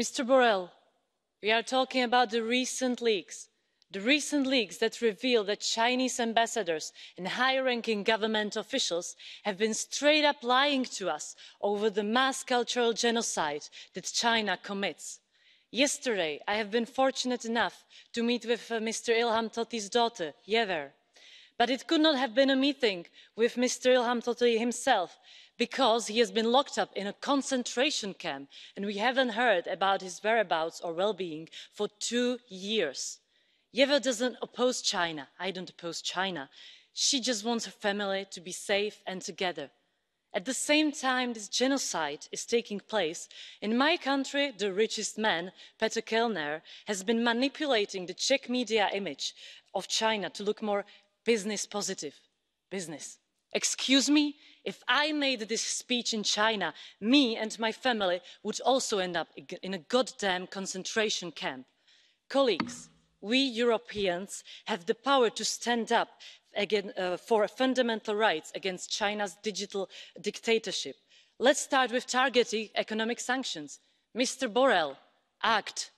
Mr. Borrell, we are talking about the recent leaks that reveal that Chinese ambassadors and high-ranking government officials have been straight up lying to us over the mass cultural genocide that China commits. Yesterday, I have been fortunate enough to meet with Mr. Ilham Tohti's daughter, Yever. But it could not have been a meeting with Mr. Ilham Tohti himself, because he has been locked up in a concentration camp and we haven't heard about his whereabouts or well-being for 2 years. Yever doesn't oppose China. I don't oppose China. She just wants her family to be safe and together. At the same time this genocide is taking place, in my country the richest man, Petr Kellner, has been manipulating the Czech media image of China to look more business positive. Business. Excuse me, if I made this speech in China, me and my family would also end up in a goddamn concentration camp. Colleagues, we Europeans have the power to stand up for fundamental rights against China's digital dictatorship. Let's start with targeting economic sanctions. Mr. Borrell, act.